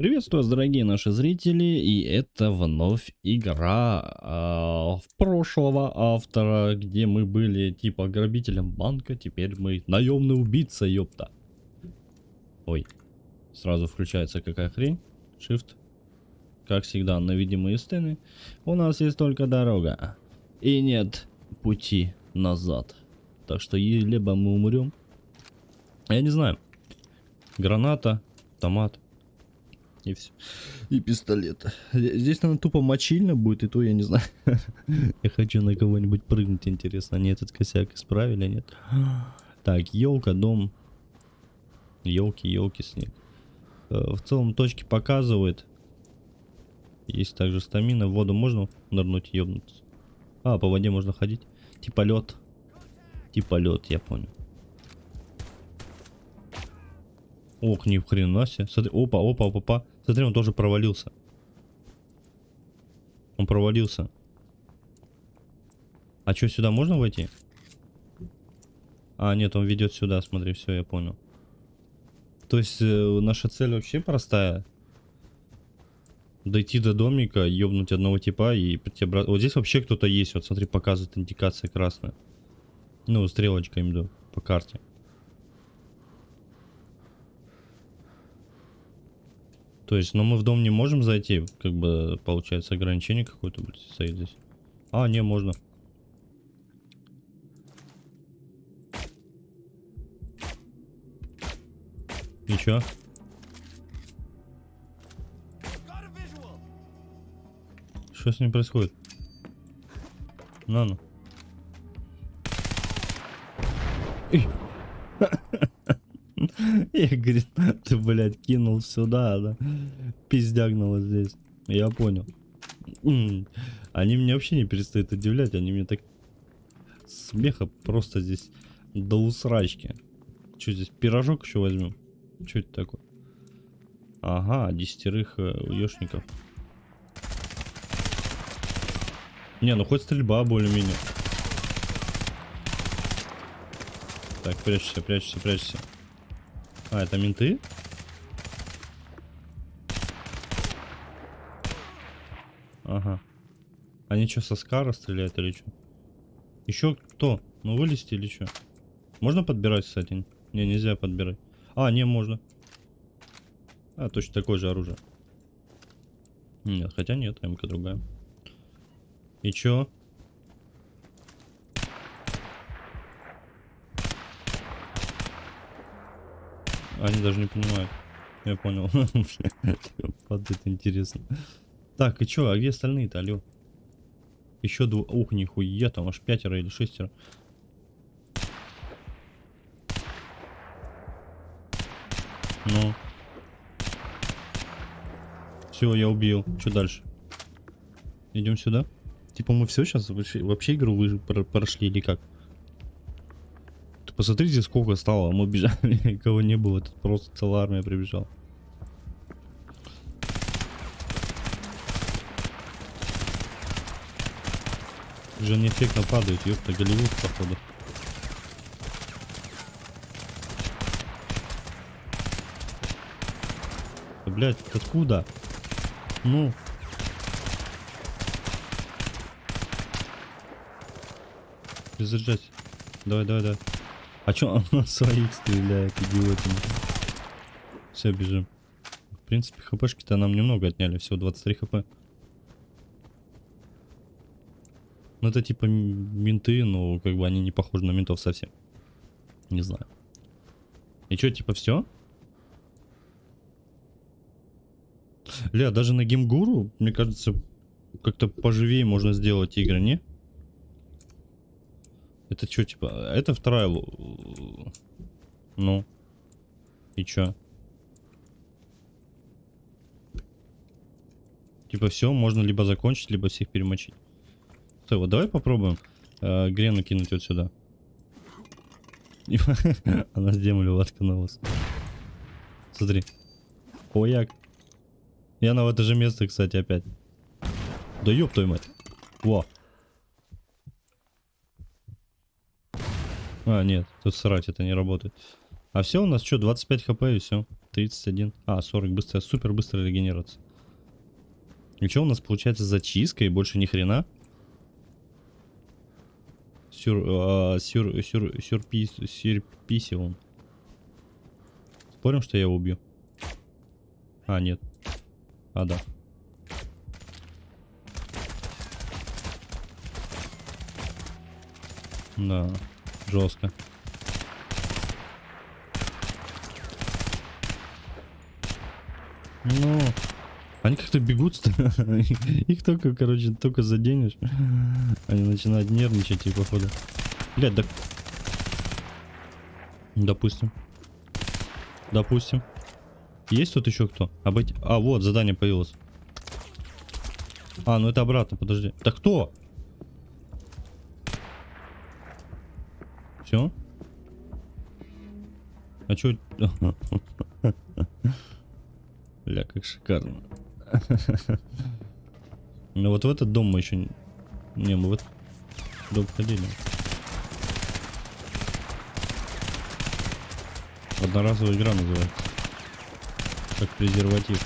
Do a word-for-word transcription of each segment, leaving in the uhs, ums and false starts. Приветствую вас, дорогие наши зрители, и это вновь игра э, прошлого автора, где мы были типа грабителем банка, теперь мы наемный убийца, ёпта. Ой, сразу включается какая хрень, shift, как всегда на видимые стены. У нас есть только дорога, и нет пути назад, так что либо мы умрем, я не знаю, граната, томат. И все. И пистолет. Здесь, наверное, тупо мочильно будет, и то я не знаю. Я хочу на кого-нибудь прыгнуть, интересно, они этот косяк исправили, нет? Так, елка, дом. Елки, елки, снег. В целом точки показывает. Есть также стамина. В воду можно нырнуть, ебнуться. А, по воде можно ходить. Типа лед. Типа лед, я понял. Ох, ни хрена себе. Смотри, опа, опа, опа, опа. Смотри, он тоже провалился. Он провалился. А что, сюда можно войти? А, нет, он ведет сюда, смотри, все, я понял. То есть, э, наша цель вообще простая. Дойти до домика, ёбнуть одного типа и прийти обратно. Вот здесь вообще кто-то есть, вот смотри, показывает индикация красная. Ну, стрелочка им идут по карте. То есть, но мы в дом не можем зайти, как бы, получается, ограничение какое-то будет стоит здесь. А, не, можно. И чё? Что с ним происходит? На, ну. Я, говорит, ты, блядь, кинул сюда, да? Пиздягнуло здесь. Я понял. Они меня вообще не перестают удивлять, они мне так... Смеха просто здесь до усрачки. Что здесь, пирожок еще возьмем? Что это такое? Ага, десятерых уёшников. Не, ну хоть стрельба более-менее. Так, прячься, прячься, прячься. А, это менты? Ага. Они что, со скара стреляют или что? Еще кто? Ну вылезти или что? Можно подбирать, кстати? Не, нельзя подбирать. А, не, можно. А, точно такое же оружие. Нет, хотя нет, МК другая. И чё? Они даже не понимают. Я понял. Вот это интересно. Так, и чё? А где остальные-то, алё? Еще два... Ух, нихуя, там аж пятеро или шестеро. Ну. Все, я убил. Чё дальше? Идем сюда. Типа мы все сейчас вообще игру вы прошли или как? Посмотрите, сколько стало, мы бежали, кого не было, тут просто целая армия прибежала. Жен эффектно падает, ёпта, Голливуд, походу. Да, блядь, откуда? Ну... Безрежать. Давай, давай, давай. А чё он на своих стреляет, идиотин? Все, бежим. В принципе, хпшки-то нам немного отняли, всего двадцать три хп. Ну это типа менты, но как бы они не похожи на ментов совсем. Не знаю. И чё, типа все? Ля, даже на геймгуру, мне кажется, как-то поживее можно сделать игры, не? Это что, типа, это вторая... Ну. И чё? Типа все, можно либо закончить, либо всех перемочить. Стой, вот давай попробуем э, грену кинуть вот сюда. Она с землю воткнулась. Смотри. Хуяк. И она в это же место, кстати, опять. Да ёб твою мать. Во. А, нет, тут срать, это не работает. А все, у нас что, двадцать пять хп и все. тридцать один. А, сорок. Быстрая, супер быстрая регенерация. И что у нас получается зачистка и больше ни хрена? Сюр, э, сюр, сюр, сюрпис, сюрписивом. Спорим, что я его убью? А, нет. А, да. Да, жестко. Ну, они как-то бегут, их только, короче, только заденешь, они начинают нервничать и походу. Блядь, да. Допустим. Допустим. Есть тут еще кто? Обойти. А, вот, задание появилось. А, ну это обратно, подожди. Да кто? Все? А чё? Бля, как шикарно. Ну вот в этот дом мы еще не... Не, мы в этот дом ходили. Одноразовая игра называется. Как презерватив.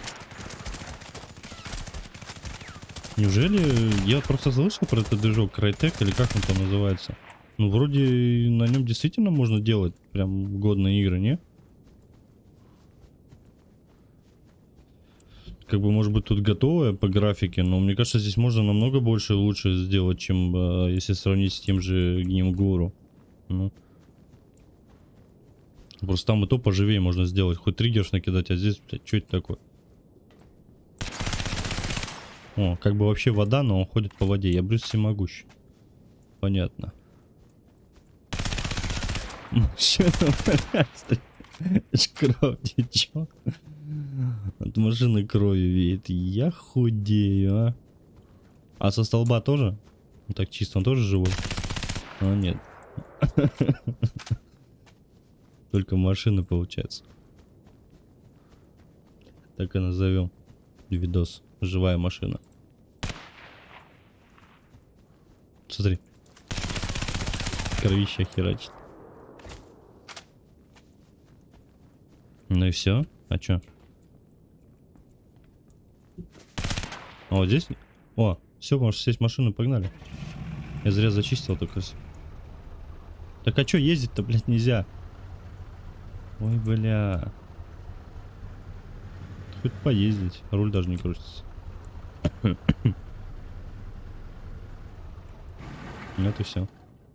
Неужели я просто слышал про этот движок Crytek или как он там называется? Ну вроде на нем действительно можно делать прям годные игры, не? Как бы, может быть, тут готовое по графике, но мне кажется, здесь можно намного больше и лучше сделать, чем э, если сравнить с тем же Гнимгуру. Ну. Просто там и то поживее можно сделать. Хоть триггерш накидать, а здесь, блядь, что это такое? О, как бы вообще вода, но он ходит по воде. Я брюс всемогущий. Понятно. Че там? Кровь течет. От машины кровью веет. Я худею, а. А со столба тоже? Ну, так чисто, он тоже живой? А, нет. Только машина получается. Так и назовем видос. Живая машина. Смотри. Кровища херачит. Ну и все. А чё? О, здесь... О, все, можешь сесть в машину, погнали. Я зря зачистил только. Так а чё ездить-то, блядь, нельзя? Ой, бля. Хоть поездить. Руль даже не крутится. Вот и все.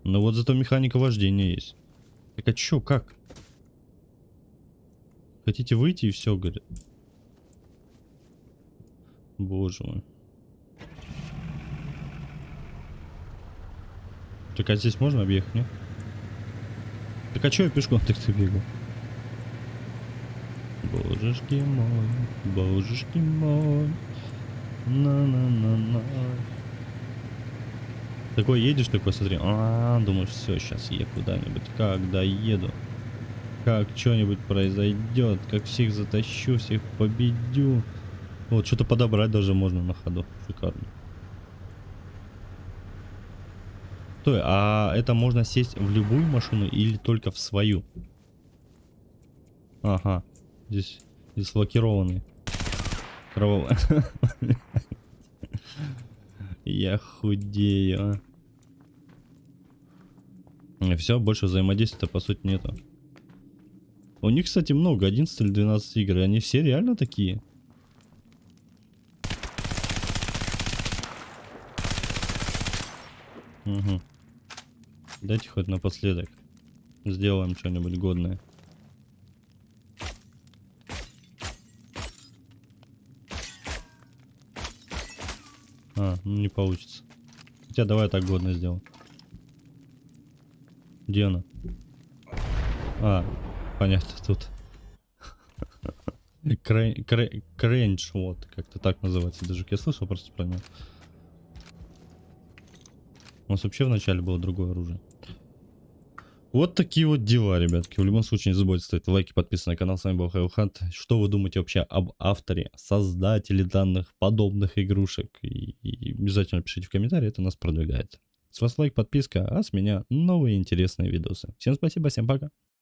Ну вот зато механика вождения есть. Так а чё, как? Хотите выйти и все, говорит. Боже мой. Так а здесь можно объехать, нет? Так а чё я пешком так-то бегу? Божешки мой, божешки мой. На-на-на-на. Такой едешь, такой смотри. А-а-а, думаешь, все, сейчас я куда-нибудь. Как доеду? Как что-нибудь произойдет? Как всех затащу, всех победю? Вот, что-то подобрать даже можно на ходу. Шикарно. Стой, а это можно сесть в любую машину или только в свою? Ага. Здесь, здесь лакированные. Кровавые. Я худею. Все, больше взаимодействия-то по сути нету. У них, кстати, много. одиннадцать или двенадцать игр. И они все реально такие. Угу. Дайте хоть напоследок. Сделаем что-нибудь годное. А, ну не получится. Хотя давай я так годно сделаю. Где она? А, понятно, тут. Кренч, вот, как-то так называется. Даже я слышал просто про него. У нас вообще вначале было другое оружие. Вот такие вот дела, ребятки. В любом случае, не забудьте ставить лайки, подписываться на канал. С вами был Хайл Хант. Что вы думаете вообще об авторе, создателе данных, подобных игрушек? И, и обязательно пишите в комментарии, это нас продвигает. С вас лайк, подписка, а с меня новые интересные видосы. Всем спасибо, всем пока.